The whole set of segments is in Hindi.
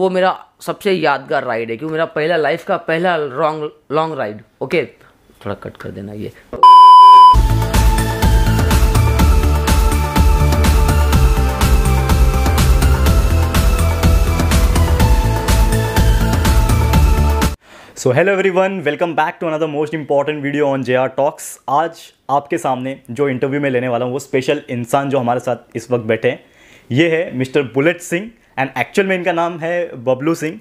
वो मेरा सबसे यादगार राइड है, क्योंकि मेरा पहला लाइफ का पहला लॉन्ग राइड। ओके, थोड़ा कट कर देना ये। So hello everyone, welcome back to another most important video on JR talks. आज आपके सामने जो इंटरव्यू में लेने वाला हूँ वो स्पेशल इंसान जो हमारे साथ इस वक्त बैठे हैं ये है mister bullet Singh, and actual में इनका नाम है बबलू सिंह।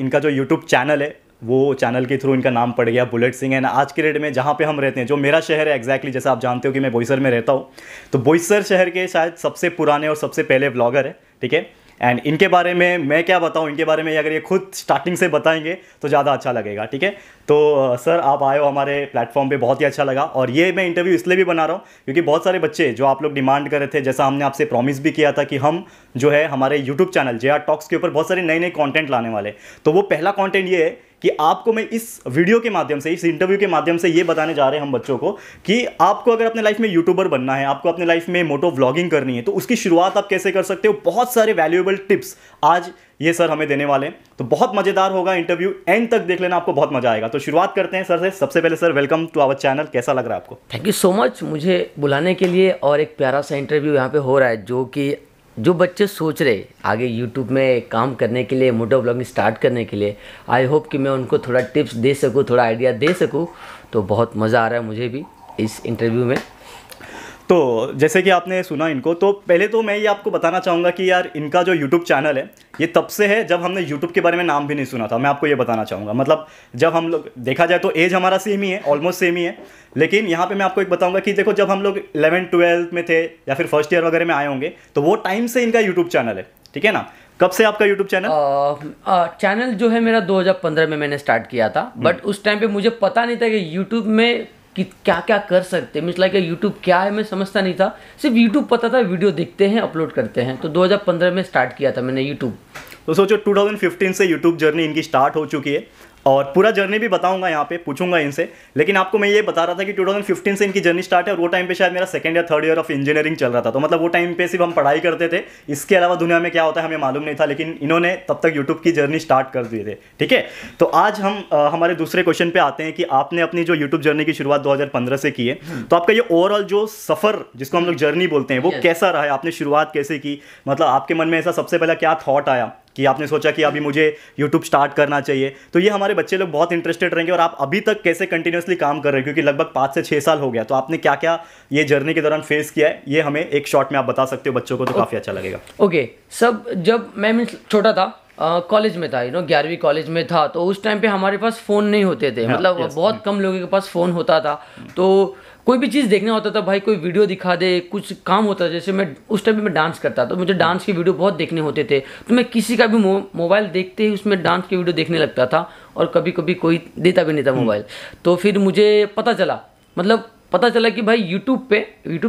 इनका जो यूट्यूब चैनल है वो चैनल के थ्रू इनका नाम पड़ गया बुलेट सिंह। एंड आज के डेट में जहाँ पे हम रहते हैं, जो मेरा शहर है एग्जैक्टली, जैसा आप जानते हो कि मैं बोईसर में रहता हूँ, तो बोईसर शहर के शायद सबसे पुराने और सबसे पहले ब्लॉगर है, ठीक है। एंड इनके बारे में मैं क्या बताऊं, इनके बारे में अगर ये खुद स्टार्टिंग से बताएंगे तो ज़्यादा अच्छा लगेगा, ठीक है। तो सर आप आए हो हमारे प्लेटफॉर्म पे, बहुत ही अच्छा लगा। और ये मैं इंटरव्यू इसलिए भी बना रहा हूँ क्योंकि बहुत सारे बच्चे जो आप लोग डिमांड कर रहे थे, जैसा हमने आपसे प्रॉमिस भी किया था कि हम जो है हमारे यूट्यूब चैनल JR टॉक्स के ऊपर बहुत सारे नए नए कॉन्टेंट लाने वाले, तो वो पहला कॉन्टेंट ये है कि आपको मैं इस वीडियो के माध्यम से, इस इंटरव्यू के माध्यम से ये बताने जा रहे हैं हम बच्चों को कि आपको अगर अपने लाइफ में यूट्यूबर बनना है, आपको अपने लाइफ में मोटो व्लॉगिंग करनी है, तो उसकी शुरुआत आप कैसे कर सकते हो। बहुत सारे वैल्यूएबल टिप्स आज ये सर हमें देने वाले हैं, तो बहुत मज़ेदार होगा इंटरव्यू, एंड तक देख लेना, आपको बहुत मजा आएगा। तो शुरुआत करते हैं सर से। सबसे पहले sir, welcome to our channel, कैसा लग रहा है आपको? थैंक यू सो मच मुझे बुलाने के लिए। और एक प्यारा सा इंटरव्यू यहाँ पे हो रहा है, जो कि जो बच्चे सोच रहे आगे यूट्यूब में काम करने के लिए, मोटो ब्लॉगिंग स्टार्ट करने के लिए, आई होप कि मैं उनको थोड़ा टिप्स दे सकूँ, थोड़ा आइडिया दे सकूँ। तो बहुत मज़ा आ रहा है मुझे भी इस इंटरव्यू में। तो जैसे कि आपने सुना इनको, तो पहले तो मैं ये आपको बताना चाहूँगा कि यार इनका जो YouTube चैनल है ये तब से है जब हमने YouTube के बारे में नाम भी नहीं सुना था। मैं आपको ये बताना चाहूँगा, मतलब जब हम लोग, देखा जाए तो एज हमारा सेम ही है, ऑलमोस्ट सेम ही है, लेकिन यहाँ पे मैं आपको एक बताऊँगा कि देखो जब हम लोग 11th 12th में थे या फिर फर्स्ट ईयर वगैरह में आए होंगे, तो वो टाइम से इनका यूट्यूब चैनल है, ठीक है ना। कब से आपका YouTube चैनल? चैनल जो है मेरा 2015 में मैंने स्टार्ट किया था, बट उस टाइम पर मुझे पता नहीं था कि यूट्यूब में कि क्या क्या कर सकते हैं। मिसलाइक यूट्यूब क्या है मैं समझता नहीं था, सिर्फ यूट्यूब पता था, वीडियो देखते हैं, अपलोड करते हैं। तो 2015 में स्टार्ट किया था मैंने यूट्यूब। तो सोचो 2015 से यूट्यूब जर्नी इनकी स्टार्ट हो चुकी है, और पूरा जर्नी भी बताऊंगा यहाँ पे, पूछूंगा इनसे। लेकिन आपको मैं ये बता रहा था कि 2015 से इनकी जर्नी स्टार्ट है, और वो टाइम पे शायद मेरा सेकंड या थर्ड ईयर ऑफ इंजीनियरिंग चल रहा था। तो मतलब वो टाइम पे सिर्फ हम पढ़ाई करते थे, इसके अलावा दुनिया में क्या होता है हमें मालूम नहीं था, लेकिन इन्होंने तब तक यूट्यूब की जर्नी स्टार्ट कर दी थी, ठीक है। तो आज हम हमारे दूसरे क्वेश्चन पे आते हैं कि आपने अपनी जो यूट्यूब जर्नी की शुरुआत 2015 से की है, तो आपका ये ओवरऑल जो सफ़र, जिसको हम लोग जर्नी बोलते हैं, वो कैसा रहा है? आपने शुरुआत कैसे की, मतलब आपके मन में ऐसा सबसे पहला क्या थॉट आया कि आपने सोचा कि अभी मुझे YouTube स्टार्ट करना चाहिए? तो ये हमारे बच्चे लोग बहुत इंटरेस्टेड रहेंगे। और आप अभी तक कैसे कंटिन्यूसली काम कर रहे हैं, क्योंकि लगभग 5 से 6 साल हो गया, तो आपने क्या क्या ये जर्नी के दौरान फेस किया है, ये हमें एक शॉर्ट में आप बता सकते हो बच्चों को, तो काफ़ी अच्छा लगेगा। ओके, सब जब मैं छोटा था, कॉलेज में था, यू नो 11वीं कॉलेज में था, तो उस टाइम पे हमारे पास फ़ोन नहीं होते थे, मतलब बहुत कम लोगों के पास फ़ोन होता था। तो कोई भी चीज़ देखना होता था, भाई कोई वीडियो दिखा दे, कुछ काम होता था। जैसे मैं उस टाइम पे मैं डांस करता, तो मुझे डांस के वीडियो बहुत देखने होते थे, तो मैं किसी का भी मोबाइल देखते ही उसमें डांस के वीडियो देखने लगता था, और कभी कभी कोई देता भी नहीं था मोबाइल। तो फिर मुझे पता चला, मतलब पता चला कि भाई यूट्यूब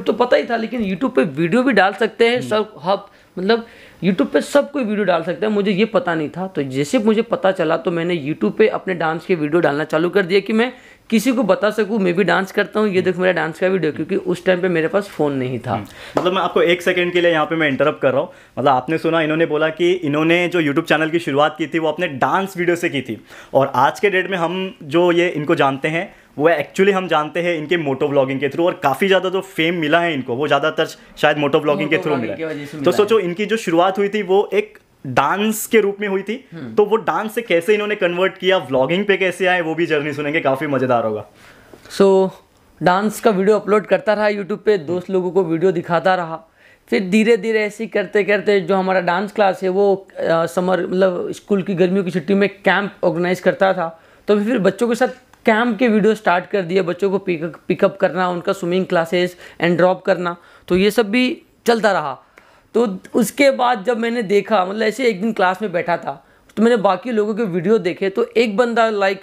तो पता ही था, लेकिन यूट्यूब पे वीडियो भी डाल सकते हैं सब, हब मतलब YouTube पे सब कोई वीडियो डाल सकता है, मुझे ये पता नहीं था। तो जैसे मुझे पता चला तो मैंने YouTube पे अपने डांस के वीडियो डालना चालू कर दिया कि मैं किसी को बता सकूँ मैं भी डांस करता हूँ, ये देखो मेरा डांस का वीडियो, क्योंकि उस टाइम पे मेरे पास फ़ोन नहीं था। मतलब मैं आपको एक सेकंड के लिए यहाँ पे मैं इंटरप्ट कर रहा हूँ। मतलब आपने सुना, इन्होंने बोला कि इन्होंने जो यूट्यूब चैनल की शुरुआत की थी वो अपने डांस वीडियो से की थी, और आज के डेट में हम जो ये इनको जानते हैं वो एक्चुअली हम जानते हैं इनके मोटो व्लॉगिंग के थ्रू, और काफ़ी ज़्यादा जो फेम मिला है इनको वो ज़्यादातर शायद मोटो व्लॉगिंग के थ्रू मिला है। तो सोचो इनकी जो शुरुआत हुई थी वो एक डांस के रूप में हुई थी, तो वो डांस से कैसे इन्होंने कन्वर्ट किया, व्लॉगिंग पे कैसे आए, वो भी जर्नी सुनेंगे, काफ़ी मज़ेदार होगा। सो डांस का वीडियो अपलोड करता रहा यूट्यूब पे, दोस्त लोगों को वीडियो दिखाता रहा, फिर धीरे धीरे ऐसे करते करते जो हमारा डांस क्लास है वो समर, मतलब स्कूल की गर्मियों की छुट्टी में कैंप ऑर्गेनाइज करता था, तो फिर बच्चों के साथ कैंप के वीडियो स्टार्ट कर दिए, बच्चों को पिकअप करना, उनका स्विमिंग क्लासेस एंड ड्रॉप करना, तो ये सब भी चलता रहा। तो उसके बाद जब मैंने देखा, मतलब ऐसे एक दिन क्लास में बैठा था तो मैंने बाकी लोगों के वीडियो देखे, तो एक बंदा लाइक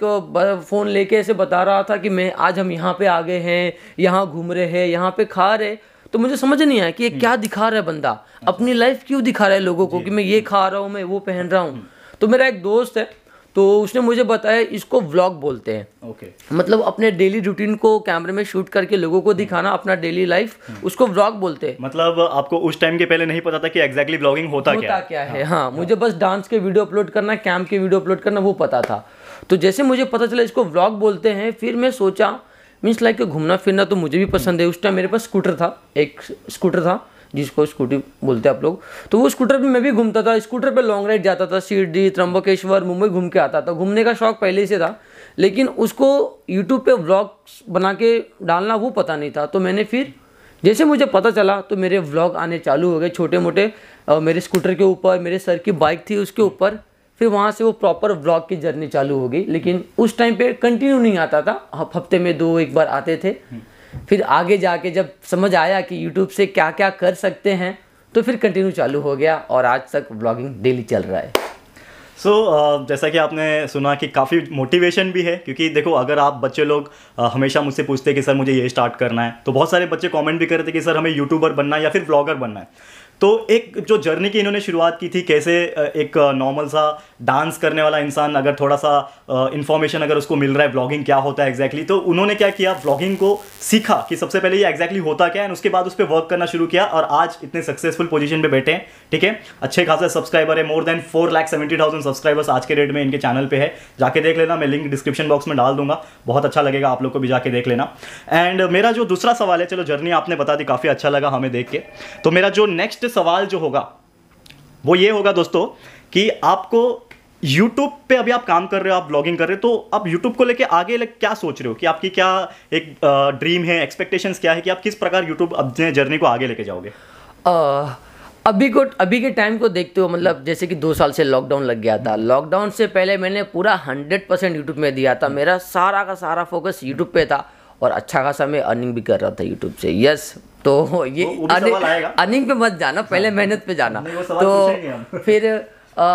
फ़ोन लेके ऐसे बता रहा था कि मैं आज हम यहाँ पे आ गए हैं, यहाँ घूम रहे हैं, यहाँ पे खा रहे। तो मुझे समझ नहीं आया कि ये क्या दिखा रहा है बंदा, अपनी लाइफ क्यों दिखा रहा है लोगों को कि मैं ये खा रहा हूँ, मैं वो पहन रहा हूँ। तो मेरा एक दोस्त है, तो उसने मुझे बताया इसको व्लॉग बोलते हैं। मतलब अपने डेली रूटीन को कैमरे में शूट करके लोगों को दिखाना, अपना डेली लाइफ, उसको व्लॉग बोलते हैं। मतलब आपको उस टाइम के पहले नहीं पता था कि एग्जैक्टली व्लॉगिंग होता क्या है। हाँ, मुझे बस डांस के वीडियो अपलोड करना, कैम्प के वीडियो अपलोड करना वो पता था। तो जैसे मुझे पता चला इसको व्लॉग बोलते हैं, फिर मैं सोचा मीन्स लाइक घूमना फिरना तो मुझे भी पसंद है। उस टाइम मेरे पास स्कूटर था, एक स्कूटर था जिसको स्कूटी बोलते हैं आप लोग, तो वो स्कूटर पे मैं भी घूमता था। स्कूटर पे लॉन्ग राइड जाता था, शिरडी, त्र्यंबकेश्वर, मुंबई घूम के आता था। घूमने का शौक पहले से था, लेकिन उसको यूट्यूब पे व्लॉग्स बना के डालना वो पता नहीं था। तो मैंने फिर जैसे मुझे पता चला तो मेरे व्लॉग आने चालू हो गए, छोटे मोटे, मेरे स्कूटर के ऊपर, मेरे सर की बाइक थी उसके ऊपर। फिर वहाँ से वो प्रॉपर व्लॉग की जर्नी चालू हो गई, लेकिन उस टाइम पे कंटिन्यू नहीं आता था, हफ्ते में दो एक बार आते थे। फिर आगे जाके जब समझ आया कि YouTube से क्या क्या कर सकते हैं तो फिर कंटिन्यू चालू हो गया और आज तक व्लॉगिंग डेली चल रहा है। सो जैसा कि आपने सुना कि काफ़ी मोटिवेशन भी है, क्योंकि देखो अगर आप बच्चे लोग हमेशा मुझसे पूछते हैं कि सर मुझे ये स्टार्ट करना है, तो बहुत सारे बच्चे कमेंट भी कर रहे थे कि सर हमें यूट्यूबर बनना है या फिर व्लॉगर बनना है। तो एक जो जर्नी की इन्होंने शुरुआत की थी, कैसे एक नॉर्मल सा डांस करने वाला इंसान अगर थोड़ा सा इन्फॉर्मेशन अगर उसको मिल रहा है व्लॉगिंग क्या होता है एग्जैक्टली, तो उन्होंने क्या किया, व्लॉगिंग को सीखा कि सबसे पहले ये एग्जैक्टली होता क्या है, उसके बाद उस पर वर्क करना शुरू किया और आज इतने सक्सेसफुल पोजीशन पे बैठे हैं। ठीक है, अच्छे खासा सब्सक्राइबर है, मोर देन 4,70,000 सब्सक्राइबर्स आज के डेट में इनके चैनल पर है। जाके देख लेना, मैं लिंक डिस्क्रिप्शन बॉक्स में डाल दूंगा, बहुत अच्छा लगेगा आप लोग को भी जाके देख लेना। एंड मेरा जो दूसरा सवाल है, चलो जर्नी आपने बता दी, काफ़ी अच्छा लगा हमें देख के, तो मेरा जो नेक्स्ट सवाल जो होगा वो ये होगा दोस्तों कि आपको YouTube पे अभी आप काम कर रहे हो, आप ब्लॉगिंग कर रहे हो, तो आप YouTube को लेके आगे क्या सोच रहे हो, कि आपकी क्या एक ड्रीम है, एक्सपेक्टेशंस क्या है, कि आप किस प्रकार YouTube अपने जर्नी को आगे लेके जाओगे? अभी के टाइम को देखते हो, मतलब जैसे कि 2 साल से लॉकडाउन लग गया था, लॉकडाउन से पहले मैंने पूरा 100% यूट्यूब में दिया था, मेरा सारा का सारा फोकस यूट्यूब पे था और अच्छा खासा मैं अर्निंग भी कर रहा था यूट्यूब से। यस, तो ये अर्निंग पे मत जाना, पहले मेहनत पे जाना। तो फिर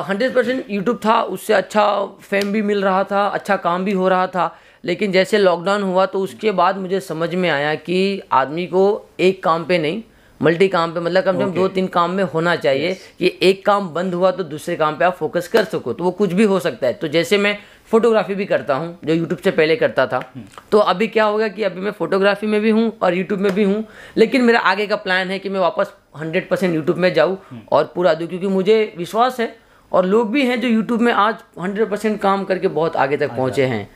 100% यूट्यूब था, उससे अच्छा फेम भी मिल रहा था, अच्छा काम भी हो रहा था। लेकिन जैसे लॉकडाउन हुआ तो उसके बाद मुझे समझ में आया कि आदमी को एक काम पे नहीं, मल्टी काम पे, मतलब कम से कम 2-3 काम में होना चाहिए कि एक काम बंद हुआ तो दूसरे काम पे आप फोकस कर सको, तो वो कुछ भी हो सकता है। तो जैसे मैं फोटोग्राफी भी करता हूँ, जो यूट्यूब से पहले करता था, तो अभी क्या होगा कि अभी मैं फोटोग्राफी में भी हूँ और यूट्यूब में भी हूँ, लेकिन मेरा आगे का प्लान है कि मैं वापस 100% यूट्यूब में जाऊँ और पूरा दूँ, क्योंकि मुझे विश्वास है और लोग भी हैं जो यूट्यूब में आज 100% काम करके बहुत आगे तक पहुँचे हैं।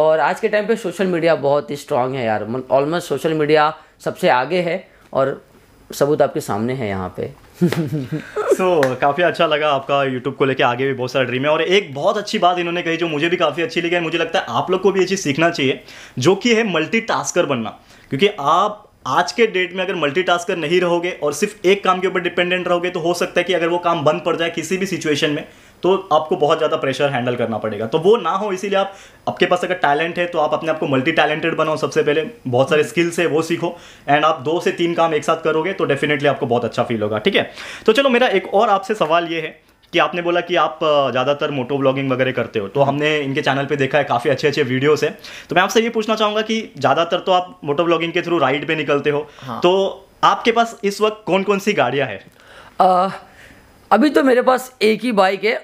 और आज के टाइम पर सोशल मीडिया बहुत ही स्ट्रांग है यार, ऑलमोस्ट सोशल मीडिया सबसे आगे है और सबूत आपके सामने है यहाँ पे। काफ़ी अच्छा लगा आपका यूट्यूब को लेके आगे भी बहुत सारा ड्रीम है। और एक बहुत अच्छी बात इन्होंने कही जो मुझे भी काफ़ी अच्छी लगी, मुझे लगता है आप लोग को भी ये चीज़ सीखना चाहिए, जो कि है मल्टीटास्कर बनना। क्योंकि आप आज के डेट में अगर मल्टीटास्कर नहीं रहोगे और सिर्फ एक काम के ऊपर डिपेंडेंट रहोगे तो हो सकता है कि अगर वो काम बंद पड़ जाए किसी भी सिचुएशन में तो आपको बहुत ज़्यादा प्रेशर हैंडल करना पड़ेगा। तो वो ना हो, इसीलिए आपके पास अगर टैलेंट है तो आप अपने आप को मल्टी टैलेंटेड बनाओ, सबसे पहले बहुत सारे स्किल्स है वो सीखो, एंड आप 2 से 3 काम एक साथ करोगे तो डेफिनेटली आपको बहुत अच्छा फील होगा। ठीक है, तो चलो मेरा एक और आपसे सवाल ये है कि आपने बोला कि आप ज़्यादातर मोटो ब्लॉगिंग वगैरह करते हो, तो हमने इनके चैनल पे देखा है काफ़ी अच्छे अच्छे वीडियोस हैं, तो मैं आपसे ये पूछना चाहूँगा कि ज़्यादातर तो आप मोटो ब्लॉगिंग के थ्रू राइड पे निकलते हो। हाँ। तो आपके पास इस वक्त कौन कौन सी गाड़ियाँ हैं? अभी तो मेरे पास एक ही बाइक है,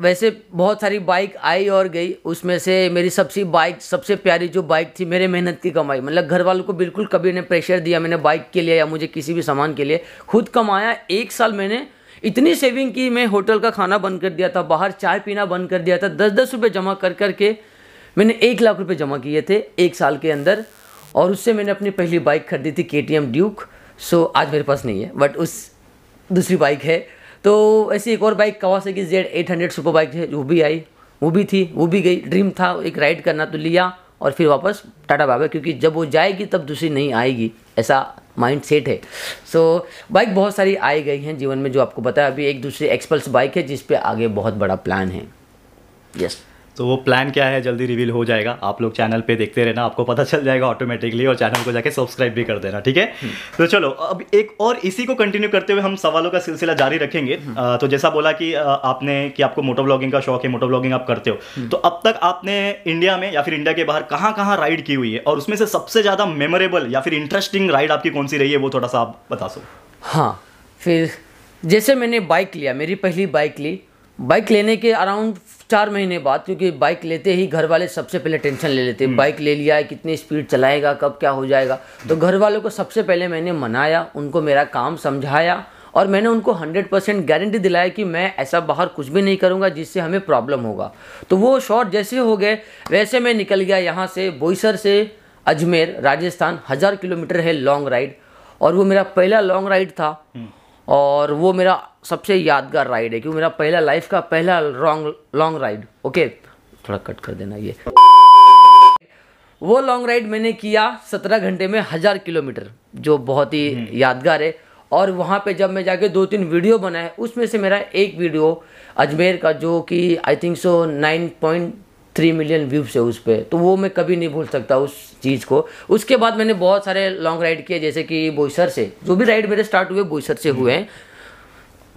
वैसे बहुत सारी बाइक आई और गई, उसमें से मेरी सबसे प्यारी जो बाइक थी, मेरे मेहनत की कमाई, मतलब घर वालों को बिल्कुल कभी ने प्रेशर दिया मैंने बाइक के लिए या मुझे किसी भी सामान के लिए, खुद कमाया। 1 साल मैंने इतनी सेविंग की, मैं होटल का खाना बंद कर दिया था, बाहर चाय पीना बंद कर दिया था, 10-10 रुपये जमा कर करके मैंने 1 लाख रुपये जमा किए थे 1 साल के अंदर, और उससे मैंने अपनी पहली बाइक खरीदी थी KTM ड्यूक। सो आज मेरे पास नहीं है, बट उस दूसरी बाइक है। तो ऐसी एक और bike Kawasaki Z900 super bike है, वो भी आई, वो भी थी, वो भी गई। ड्रीम था एक राइड करना, तो लिया और फिर वापस टाटा बाबा, क्योंकि जब वो जाएगी तब दूसरी नहीं आएगी, ऐसा माइंड सेट है। सो बाइक बहुत सारी आई गई हैं जीवन में, जो आपको बताया। अभी एक दूसरी एक्सपल्स बाइक है जिस पे आगे बहुत बड़ा प्लान है। यस, तो वो प्लान क्या है जल्दी रिवील हो जाएगा, आप लोग चैनल पे देखते रहना, आपको पता चल जाएगा ऑटोमेटिकली, और चैनल को जाके सब्सक्राइब भी कर देना। ठीक है, तो चलो अब एक और इसी को कंटिन्यू करते हुए हम सवालों का सिलसिला जारी रखेंगे। तो जैसा बोला कि आपने कि आपको मोटो ब्लॉगिंग का शौक है, मोटो ब्लॉगिंग आप करते हो, तो अब तक आपने इंडिया में या फिर इंडिया के बाहर कहाँ कहाँ राइड की हुई है, और उसमें से सबसे ज़्यादा मेमोरेबल या फिर इंटरेस्टिंग राइड आपकी कौन सी रही है, वो थोड़ा सा आप बता सको। हाँ, फिर जैसे मैंने बाइक लिया, मेरी पहली बाइक ली, बाइक लेने के अराउंड 4 महीने बाद, क्योंकि बाइक लेते ही घर वाले सबसे पहले टेंशन ले लेते हैं, बाइक ले लिया है कितनी स्पीड चलाएगा, कब क्या हो जाएगा। तो घर वालों को सबसे पहले मैंने मनाया, उनको मेरा काम समझाया और मैंने उनको 100% गारंटी दिलाया कि मैं ऐसा बाहर कुछ भी नहीं करूंगा जिससे हमें प्रॉब्लम होगा। तो वो शॉर्ट जैसे हो गए वैसे मैं निकल गया यहाँ से, बोईसर से अजमेर राजस्थान, 1000 किलोमीटर है लॉन्ग राइड, और वो मेरा पहला लॉन्ग राइड था और वो मेरा सबसे यादगार राइड है क्योंकि मेरा पहला लाइफ का पहला लॉन्ग राइड। ओके, थोड़ा कट कर देना ये। वो लॉन्ग राइड मैंने किया 17 घंटे में 1000 किलोमीटर, जो बहुत ही यादगार है। और वहाँ पे जब मैं जाके 2-3 वीडियो बनाए, उसमें से मेरा एक वीडियो अजमेर का जो कि I think so 9.3 million views है उस पर, तो वो मैं कभी नहीं भूल सकता उस चीज़ को। उसके बाद मैंने बहुत सारे लॉन्ग राइड किए, जैसे कि बोईसर से, जो भी राइड मेरे स्टार्ट हुए बोईसर से हुए हैं।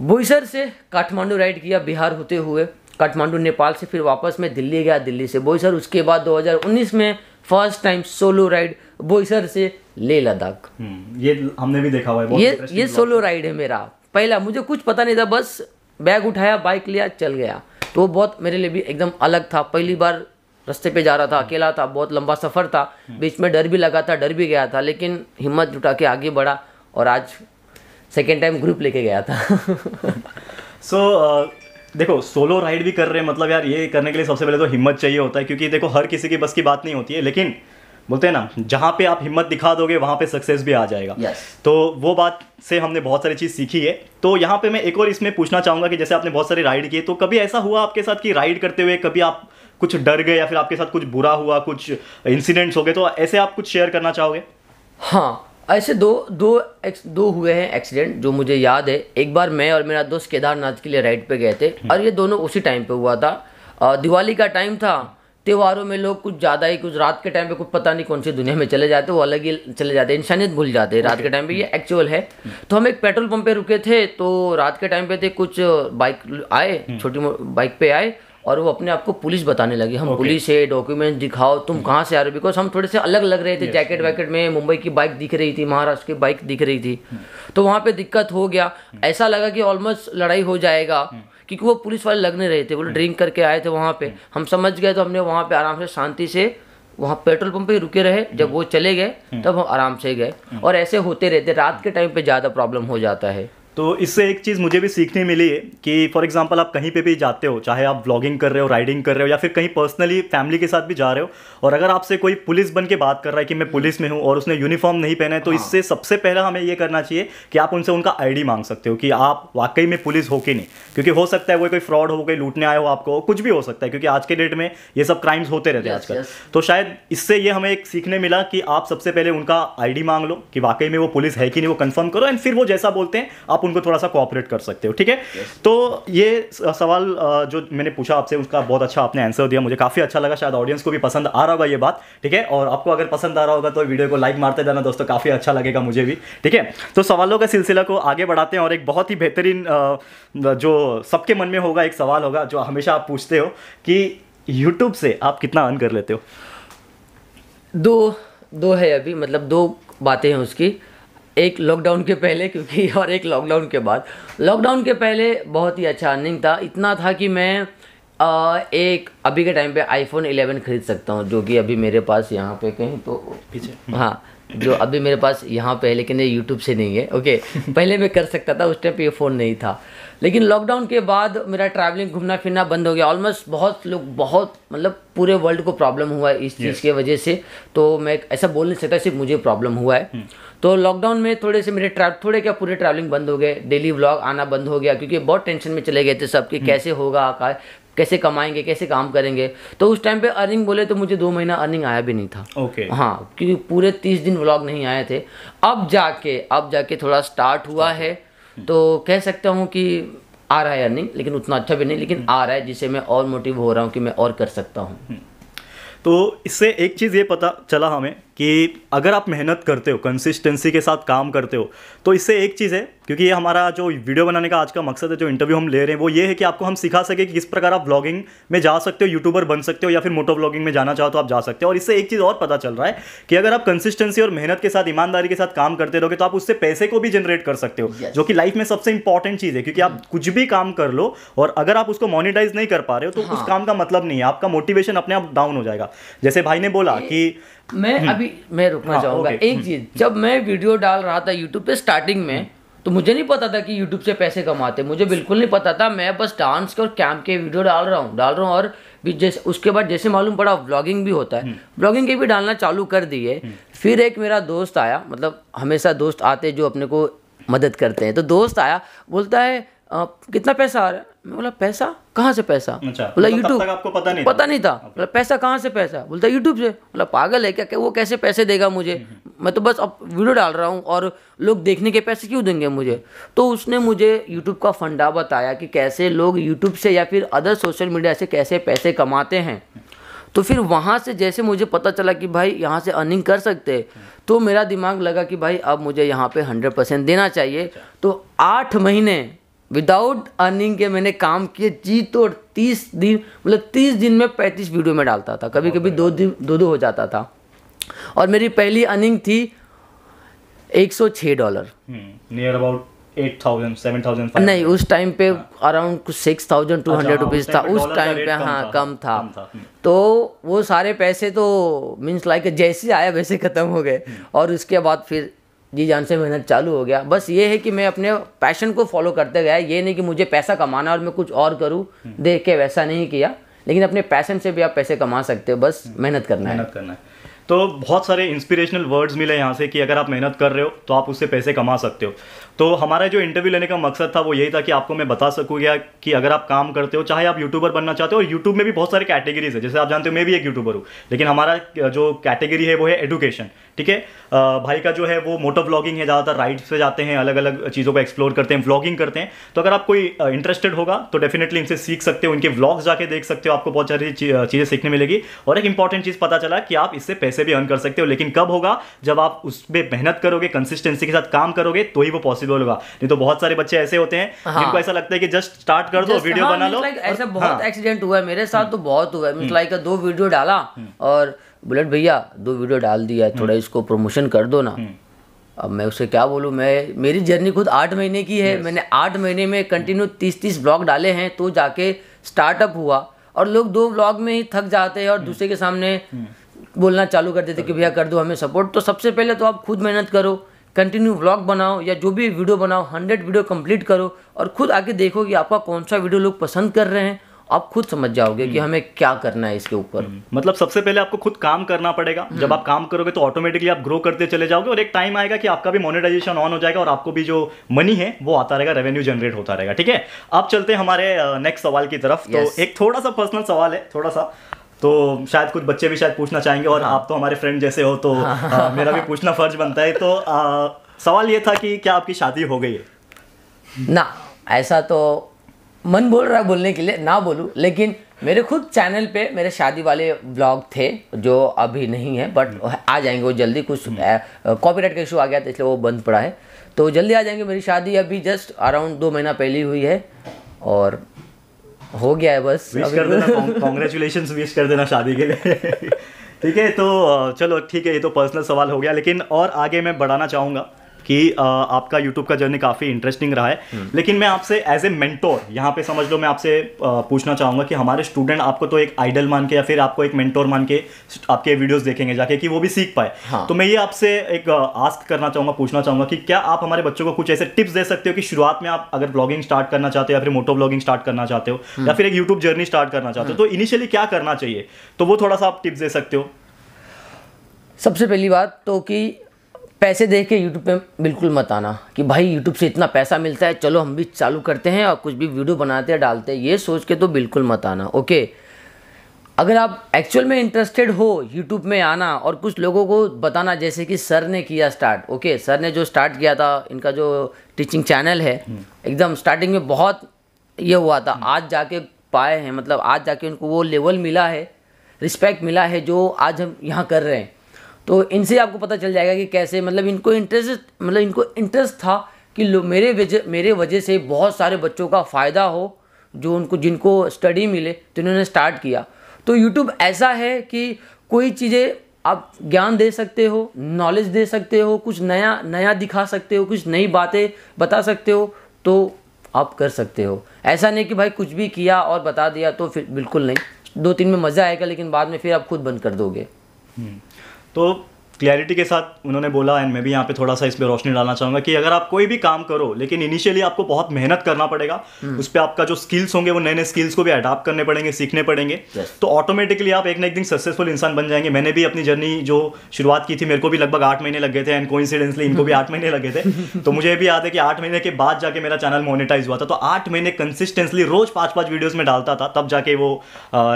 बोईसर से काठमांडू राइड किया बिहार होते हुए, काठमांडू नेपाल से, फिर वापस मैं दिल्ली गया, दिल्ली से बोईसर। उसके बाद 2019 में first time solo ride Boisar से लेह लद्दाख, ये हमने भी देखा हुआ है। ये सोलो राइड है मेरा पहला, मुझे कुछ पता नहीं था, बस बैग उठाया, बाइक लिया, चल गया। तो बहुत मेरे लिए भी एकदम अलग था, पहली बार रास्ते पे जा रहा था, अकेला था, बहुत लंबा सफ़र था, बीच में डर भी लगा था, डर भी गया था, लेकिन हिम्मत जुटा के आगे बढ़ा और आज सेकेंड टाइम ग्रुप लेके गया था। देखो सोलो राइड भी कर रहे हैं, मतलब यार ये करने के लिए सबसे पहले तो हिम्मत चाहिए होता है, क्योंकि देखो हर किसी की बस की बात नहीं होती है, लेकिन बोलते हैं ना जहाँ पे आप हिम्मत दिखा दोगे वहाँ पे सक्सेस भी आ जाएगा। yes. तो वो बात से हमने बहुत सारी चीज़ सीखी है। तो यहाँ पे मैं एक और इसमें पूछना चाहूँगा कि जैसे आपने बहुत सारे राइड किए, तो कभी ऐसा हुआ आपके साथ कि राइड करते हुए कभी आप कुछ डर गए या फिर आपके साथ कुछ बुरा हुआ, कुछ इंसिडेंट्स हो गए, तो ऐसे आप कुछ शेयर करना चाहोगे? हाँ, ऐसे दो हुए हैं एक्सीडेंट जो मुझे याद है। एक बार मैं और मेरा दोस्त केदारनाथ के लिए राइड पे गए थे और ये दोनों उसी टाइम पे हुआ था, दिवाली का टाइम था, त्योहारों में लोग कुछ ज़्यादा ही, कुछ रात के टाइम पे कुछ पता नहीं कौन सी दुनिया में चले जाते, वो अलग ही चले जाते, इंसानियत भूल जाते हैं रात के टाइम पे, ये एक्चुअल है। तो हम एक पेट्रोल पंप पे रुके थे, तो रात के टाइम पे थे, कुछ बाइक आए, छोटी बाइक पे आए और वो अपने आप को पुलिस बताने लगे, हम पुलिस है, डॉक्यूमेंट दिखाओ, तुम कहाँ से आ रहे हो, बिकॉज हम थोड़े से अलग लग रहे थे, जैकेट वैकेट में, मुंबई की बाइक दिख रही थी, महाराष्ट्र की बाइक दिख रही थी, तो वहाँ पे दिक्कत हो गया। ऐसा लगा कि ऑलमोस्ट लड़ाई हो जाएगा, क्योंकि वो पुलिस वाले लगने रहे थे, वो ड्रिंक करके आए थे वहाँ पे, हम समझ गए। तो हमने वहाँ पे आराम से शांति से वहाँ पेट्रोल पंप पे रुके रहे, जब वो चले गए तब हम आराम से गए, और ऐसे होते रहते, रात के टाइम पे ज़्यादा प्रॉब्लम हो जाता है। तो इससे एक चीज़ मुझे भी सीखने मिली है कि फॉर एग्जांपल आप कहीं पे भी जाते हो, चाहे आप व्लॉगिंग कर रहे हो, राइडिंग कर रहे हो, या फिर कहीं पर्सनली फैमिली के साथ भी जा रहे हो, और अगर आपसे कोई पुलिस बन के बात कर रहा है कि मैं पुलिस में हूँ और उसने यूनिफॉर्म नहीं पहना है, तो इससे सबसे पहला हमें ये करना चाहिए कि आप उनसे उनका आईडी मांग सकते हो कि आप वाकई में पुलिस हो कि नहीं, क्योंकि हो सकता है वो कोई फ्रॉड हो, कोई लूटने आए हो, आपको कुछ भी हो सकता है, क्योंकि आज के डेट में ये सब क्राइम्स होते रहते हैं आजकल। तो शायद इससे ये हमें एक सीखने मिला कि आप सबसे पहले उनका आईडी मांग लो कि वाकई में वो पुलिस है कि नहीं, वो कंफर्म करो, एंड फिर वो जैसा बोलते हैं आप उनको थोड़ा सा कोऑपरेट कर सकते हो। ठीक है। yes. तो ये सवाल जो मैंने पूछा आपसे, उसका बहुत अच्छा आपने आंसर दिया, मुझे काफी अच्छा लगा, शायद ऑडियंस को भी पसंद आ रहा होगा ये बात। ठीक है, और आपको अगर पसंद आ रहा होगा तो वीडियो को लाइक मारते जाना दोस्तों, काफी अच्छा लगेगा मुझे भी। ठीक है, तो सवालों का सिलसिला को आगे बढ़ाते हैं और एक बहुत ही बेहतरीन जो सबके मन में होगा एक सवाल होगा जो हमेशा आप पूछते हो कि यूट्यूब से आप कितना अर्न कर लेते हो? दो है अभी, मतलब 2 बातें हैं उसकी, एक लॉकडाउन के पहले क्योंकि और एक लॉकडाउन के बाद। लॉकडाउन के पहले बहुत ही अच्छा अर्निंग था, इतना था कि मैं एक अभी के टाइम पे iPhone 11 खरीद सकता हूँ, जो कि अभी मेरे पास यहाँ पे कहीं तो पीछे, हाँ, जो अभी मेरे पास यहाँ पे है, लेकिन ये YouTube से नहीं है। ओके, पहले मैं कर सकता था, उस टाइम पे ये फ़ोन नहीं था। लेकिन लॉकडाउन के बाद मेरा ट्रैवलिंग, घूमना फिरना बंद हो गया ऑलमोस्ट, बहुत लोग, बहुत मतलब पूरे वर्ल्ड को प्रॉब्लम हुआ है इस चीज़ के वजह से, तो मैं ऐसा बोल नहीं सकता सिर्फ मुझे प्रॉब्लम हुआ है। तो लॉकडाउन में थोड़े से मेरे थोड़े क्या पूरे ट्रैवलिंग बंद हो गए, डेली व्लॉग आना बंद हो गया, क्योंकि बहुत टेंशन में चले गए थे सब कि कैसे होगा, कैसे कमाएंगे, कैसे काम करेंगे। तो उस टाइम पे अर्निंग बोले तो मुझे 2 महीना अर्निंग आया भी नहीं था। Okay. हाँ, क्योंकि पूरे 30 दिन व्लॉग नहीं आए थे। अब जाके थोड़ा स्टार्ट हुआ है, तो कह सकता हूँ कि आ रहा है अर्निंग, लेकिन उतना अच्छा भी नहीं, लेकिन आ रहा है, जिससे मैं और मोटिव हो रहा हूँ कि मैं और कर सकता हूँ। तो इससे एक चीज़ ये पता चला हमें कि अगर आप मेहनत करते हो, कंसिस्टेंसी के साथ काम करते हो, तो इससे एक चीज़ है, क्योंकि ये हमारा जो वीडियो बनाने का आज का मकसद है, जो इंटरव्यू हम ले रहे हैं वो ये है कि आपको हम सिखा सके कि किस प्रकार आप व्लॉगिंग में जा सकते हो, यूट्यूबर बन सकते हो, या फिर मोटो व्लॉगिंग में जाना चाहो तो आप जा सकते हो। और इससे एक चीज़ और पता चल रहा है कि अगर आप कंसिस्टेंसी और मेहनत के साथ, ईमानदारी के साथ काम करते रहोगे तो आप उससे पैसे को भी जनरेट कर सकते हो, जो कि लाइफ में सबसे इंपॉर्टेंट चीज़ है। क्योंकि आप कुछ भी काम कर लो और अगर आप उसको मोनिटाइज नहीं कर पा रहे हो तो उस काम का मतलब नहीं है, आपका मोटिवेशन अपने आप डाउन हो जाएगा। जैसे भाई ने बोला कि मैं रुकना चाहूँगा एक चीज़, जब मैं वीडियो डाल रहा था यूट्यूब पे स्टार्टिंग में, तो मुझे नहीं पता था कि यूट्यूब से पैसे कमाते, मुझे बिल्कुल नहीं पता था। मैं बस डांस के और कैंप के वीडियो डाल रहा हूँ और जैसे उसके बाद जैसे मालूम पड़ा व्लॉगिंग भी होता है, व्लॉगिंग के भी डालना चालू कर दिए। फिर एक मेरा दोस्त आया, मतलब हमेशा दोस्त आते जो अपने को मदद करते हैं, तो दोस्त आया बोलता है कितना पैसा आ रहा है? मैं बोला पैसा कहाँ से पैसा? बोला यूट्यूब। आपको पता नहीं था। बोला पैसा कहाँ से पैसा? बोलता यूट्यूब से। बोला पागल है क्या, वो कैसे पैसे देगा मुझे, मैं तो बस अब वीडियो डाल रहा हूँ और लोग देखने के पैसे क्यों देंगे मुझे। तो उसने मुझे यूट्यूब का फंडा बताया कि कैसे लोग यूट्यूब से या फिर अदर सोशल मीडिया से कैसे पैसे कमाते हैं। तो फिर वहाँ से जैसे मुझे पता चला कि भाई यहाँ से अर्निंग कर सकते हैं, तो मेरा दिमाग लगा कि भाई अब मुझे यहाँ पे 100% देना चाहिए। तो 8 महीने विदाउट अर्निंग के मैंने काम किए जी, तो 30 दिन, मतलब 30 दिन में 35 वीडियो में डालता था, कभी कभी 2 दिन हो जाता था। और मेरी पहली अर्निंग थी $106, नियर अबाउट 8,000, 7,000 नहीं, उस टाइम पे अराउंड 6,200 रुपीज़ था उस टाइम पे, हाँ कम था। तो वो सारे पैसे तो मीन्स लाइक जैसे आया वैसे ख़त्म हो गए। और उसके बाद फिर जी जान से मेहनत चालू हो गया। बस ये है कि मैं अपने पैशन को फॉलो करते गया, ये नहीं कि मुझे पैसा कमाना और मैं कुछ और करूँ देख के, वैसा नहीं किया। लेकिन अपने पैशन से भी आप पैसे कमा सकते हो, बस मेहनत करना है। तो बहुत सारे इंस्पिरेशनल वर्ड्स मिले यहाँ से कि अगर आप मेहनत कर रहे हो तो आप उससे पैसे कमा सकते हो। तो हमारा जो इंटरव्यू लेने का मकसद था वो यही था कि आपको मैं बता सकूँगा कि अगर आप काम करते हो, चाहे आप यूट्यूबर बनना चाहते हो, और यूट्यूब में भी बहुत सारे कैटेगरीज है, जैसे आप जानते हो मैं भी एक यूट्यूबर हूँ, लेकिन हमारा जो कैटेगरी है वो है एडुकेशन, ठीक है। भाई का जो है वो मोटो व्लॉगिंग है, ज़्यादातर राइड्स पे जाते हैं, अलग अलग चीज़ों को एक्सप्लोर करते हैं, व्लॉगिंग करते हैं। तो अगर आप कोई इंटरेस्टेड होगा तो डेफिनेटली इनसे सीख सकते हो, इनके व्लॉग्स जाके देख सकते हो, आपको बहुत सारी चीज़ें सीखने मिलेगी। और एक इंपॉर्टेंट चीज़ पता चला कि आप इससे पैसे भी अर्न कर सकते हो, लेकिन कब होगा, जब आप उस पर मेहनत करोगे, कंसिस्टेंसी के साथ काम करोगे तो ही वो पॉसिबल होगा। नहीं तो बहुत सारे बच्चे ऐसे होते हैं जिनको ऐसा लगता है कि जस्ट स्टार्ट कर दो, वीडियो बना लो। ऐसा बहुत एक्सीडेंट हुआ है मेरे साथ, तो बहुत हुआ है। लाइक 2 वीडियो डाला और बुलेट भैया 2 वीडियो डाल दिया है, थोड़ा इसको प्रमोशन कर दो ना। अब मैं उसे क्या बोलूँ, मैं मेरी जर्नी खुद 8 महीने की है, मैंने 8 महीने में कंटिन्यू 30-30 ब्लॉग डाले हैं तो जाके स्टार्टअप हुआ। और लोग 2 ब्लॉग में ही थक जाते हैं और दूसरे के सामने बोलना चालू कर देते कि भैया कर दो हमें सपोर्ट। तो सबसे पहले तो आप खुद मेहनत करो, कंटिन्यू व्लॉग बनाओ या जो भी वीडियो बनाओ, 100 वीडियो कंप्लीट करो और खुद आके देखो कि आपका कौन सा वीडियो लोग पसंद कर रहे हैं। आप खुद समझ जाओगे कि हमें क्या करना है इसके ऊपर। मतलब सबसे पहले आपको खुद काम करना पड़ेगा। जब आप काम करोगे तो ऑटोमेटिकली आप ग्रो करते चले जाओगे और एक टाइम आएगा कि आपका भी मोनेटाइजेशन ऑन हो जाएगा और आपको भी जो मनी है वो आता रहेगा, रेवेन्यू जनरेट होता रहेगा, ठीक है। अब चलते हैं हमारे नेक्स्ट सवाल की तरफ। तो एक थोड़ा सा पर्सनल सवाल है, थोड़ा सा, तो शायद कुछ बच्चे भी शायद पूछना चाहेंगे और आप तो हमारे फ्रेंड जैसे हो तो मेरा भी पूछना फर्ज बनता है। तो सवाल ये था कि क्या आपकी शादी हो गई है? ना, ऐसा तो मन बोल रहा है बोलने के लिए ना बोलूँ, लेकिन मेरे खुद चैनल पे मेरे शादी वाले ब्लॉग थे जो अभी नहीं है, बट आ जाएंगे वो जल्दी। कुछ कॉपीराइट का इशू आ गया था इसलिए वो बंद पड़ा है, तो जल्दी आ जाएंगे। मेरी शादी अभी जस्ट अराउंड 2 महीना पहले हुई है और हो गया है, बस विश कर देना, कांग्रेचुलेशंस विश कर देना शादी के लिए, ठीक है। तो चलो ठीक है, ये तो पर्सनल सवाल हो गया, लेकिन और आगे मैं बढ़ाना चाहूँगा कि आपका यूट्यूब का जर्नी काफ़ी इंटरेस्टिंग रहा है, लेकिन मैं आपसे एज ए मेंटोर यहाँ पे समझ लो, मैं आपसे पूछना चाहूँगा कि हमारे स्टूडेंट आपको तो एक आइडल मान के या फिर आपको एक मेंटोर मान के आपके वीडियोस देखेंगे जाके कि वो भी सीख पाए। तो मैं ये आपसे एक आस्क करना चाहूँगा, पूछना चाहूँगा कि क्या आप हमारे बच्चों को कुछ ऐसे टिप्स दे सकते हो कि शुरुआत में आप अगर ब्लॉगिंग स्टार्ट करना चाहते हो या फिर मोटो ब्लॉगिंग स्टार्ट करना चाहते हो या फिर एक यूट्यूब जर्नी स्टार्ट करना चाहते हो तो इनिशियली क्या करना चाहिए, तो वो थोड़ा सा आप टिप्स दे सकते हो। सबसे पहली बात तो कि पैसे देख के यूट्यूब पे बिल्कुल मत आना कि भाई यूट्यूब से इतना पैसा मिलता है चलो हम भी चालू करते हैं और कुछ भी वीडियो बनाते हैं डालते हैं, ये सोच के तो बिल्कुल मत आना, ओके। अगर आप एक्चुअल में इंटरेस्टेड हो यूट्यूब में आना और कुछ लोगों को बताना, जैसे कि सर ने किया स्टार्ट, ओके, सर ने जो स्टार्ट किया था, इनका जो टीचिंग चैनल है एकदम स्टार्टिंग में बहुत ये हुआ था, आज जाके पाए हैं, मतलब आज जाके उनको वो लेवल मिला है, रिस्पेक्ट मिला है जो आज हम यहाँ कर रहे हैं। तो इनसे आपको पता चल जाएगा कि कैसे मतलब इनको इंटरेस्ट था कि मेरे वजह से बहुत सारे बच्चों का फ़ायदा हो, जो जिनको स्टडी मिले, तो इन्होंने स्टार्ट किया। तो YouTube ऐसा है कि कोई चीज़ें आप ज्ञान दे सकते हो, नॉलेज दे सकते हो, कुछ नया दिखा सकते हो, कुछ नई बातें बता सकते हो, तो आप कर सकते हो। ऐसा नहीं कि भाई कुछ भी किया और बता दिया, तो फिर बिल्कुल नहीं। 2-3 में मज़ा आएगा, लेकिन बाद में फिर आप खुद बंद कर दोगे। तो क्लैरिटी के साथ उन्होंने बोला, एंड मैं भी यहाँ पे थोड़ा सा इस पर रोशनी डालना चाहूँगा कि अगर आप कोई भी काम करो, लेकिन इनिशियली आपको बहुत मेहनत करना पड़ेगा। उस पर आपका जो स्किल्स होंगे, वो नए नए स्किल्स को भी अडाप्ट करने पड़ेंगे, सीखने पड़ेंगे। तो ऑटोमेटिकली आप एक ना एक दिन सक्सेसफुल इंसान बन जाएंगे। मैंने भी अपनी जर्नी जो शुरुआत की थी, मेरे को भी लगभग 8 महीने लग गए थे, एंड कोइंसिडेंटली इनको भी 8 महीने लगे थे। तो मुझे भी याद है कि 8 महीने के बाद जाके मेरा चैनल मोनेटाइज हुआ था। तो 8 महीने कंसिस्टेंटली रोज 5-5 वीडियोज में डालता था, तब जाके वो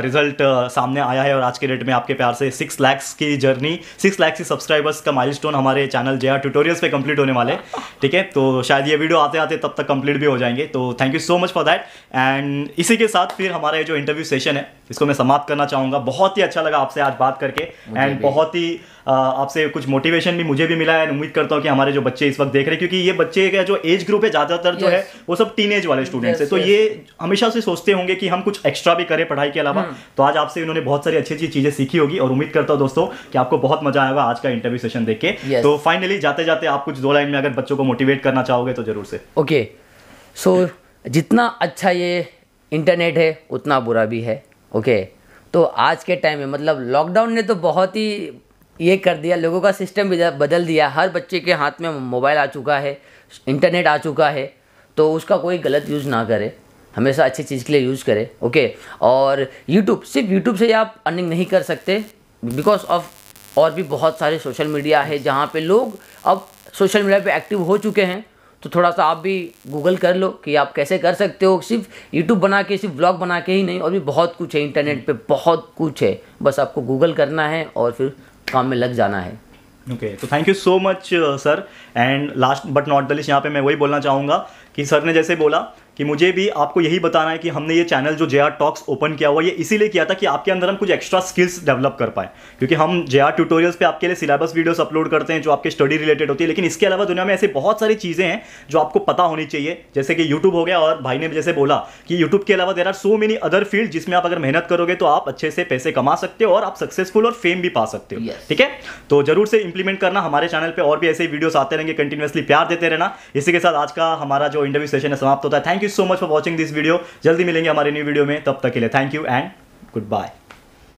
रिजल्ट सामने आया है। और आज के डेट में आपके प्यार से 6 लाख की जर्नी, 6 लाख सब्सक्राइबर्स का माइलस्टोन हमारे चैनल JR ट्यूटोरियल्स पे कंप्लीट होने वाले। ठीक है, तो शायद ये वीडियो आते आते तब तक कंप्लीट भी हो जाएंगे। तो thank you so much for that. And इसी के साथ फिर हमारा ये जो इंटरव्यू सेशन है, इसको मैं समाप्त करना चाहूँगा। बहुत ही अच्छा लगा आपसे आज बात करके, एंड बहुत ही आपसे कुछ मोटिवेशन भी मुझे भी मिला है। उम्मीद करता हूँ कि हमारे जो बच्चे इस वक्त देख रहे हैं, क्योंकि ये बच्चे का जो एज ग्रुप है ज़्यादातर जो है वो सब टीनेज वाले स्टूडेंट्स है, तो ये हमेशा से सोचते होंगे कि हम कुछ एक्स्ट्रा भी करें पढ़ाई के अलावा। तो आज आपसे उन्होंने बहुत सारी अच्छी अच्छी चीज़ें सीखी होगी, और उम्मीद करता हूँ दोस्तों कि आपको बहुत मजा आएगा आज का इंटरव्यू सेशन देख के। तो फाइनली जाते जाते आप कुछ 2 लाइन में अगर बच्चों को मोटिवेट करना चाहोगे तो जरूर से। ओके, सो जितना अच्छा ये इंटरनेट है, उतना बुरा भी है। ओके, तो आज के टाइम में मतलब लॉकडाउन ने तो बहुत ही ये कर दिया, लोगों का सिस्टम बदल दिया। हर बच्चे के हाथ में मोबाइल आ चुका है, इंटरनेट आ चुका है, तो उसका कोई गलत यूज़ ना करे, हमेशा अच्छी चीज़ के लिए यूज़ करें। ओके, और यूट्यूब, सिर्फ यूट्यूब से आप अर्निंग नहीं कर सकते, बिकॉज ऑफ और भी बहुत सारे सोशल मीडिया है, जहाँ पे लोग अब सोशल मीडिया पे एक्टिव हो चुके हैं। तो थोड़ा सा आप भी गूगल कर लो कि आप कैसे कर सकते हो, सिर्फ यूट्यूब बना के, सिर्फ व्लॉग बना के ही नहीं, और भी बहुत कुछ है इंटरनेट पे, बहुत कुछ है। बस आपको गूगल करना है और फिर काम में लग जाना है। ओके, तो thank you so much sir. And last but not the least, यहाँ पे मैं वही बोलना चाहूँगा कि सर ने जैसे बोला कि मुझे भी आपको यही बताना है कि हमने ये चैनल जो JR टॉक्स ओपन किया हुआ, ये इसीलिए किया था कि आपके अंदर हम कुछ एक्स्ट्रा स्किल्स डेवलप कर पाए, क्योंकि हम JR ट्यूटोरियल्स पे आपके लिए सिलेबस वीडियोस अपलोड करते हैं जो आपके स्टडी रिलेटेड होती है। लेकिन इसके अलावा दुनिया में ऐसे बहुत सारी चीज़ें हैं जो आपको पता होनी चाहिए, जैसे कि यूट्यूब हो गया, और भाई ने जैसे बोला कि यूट्यूब के अलावा there are so many other field जिसमें आप अगर मेहनत करोगे तो आप अच्छे से पैसे कमा सकते हो, और आप सक्सेसफुल और फेम भी पा सकते हो। ठीक है, तो जरूर से इंप्लीमेंट करना हमारे चैनल पर, और भी ऐसे वीडियोस आते रहेंगे, कंटिन्यूअसली प्यार देते रहना। इसी के साथ आज का हमारा जो इंटरव्यू सेशन है समाप्त होता है। Thank you so much for watching this video. जल्दी मिलेंगे हमारे न्यू वीडियो में, तब तक के लिए thank you and good bye.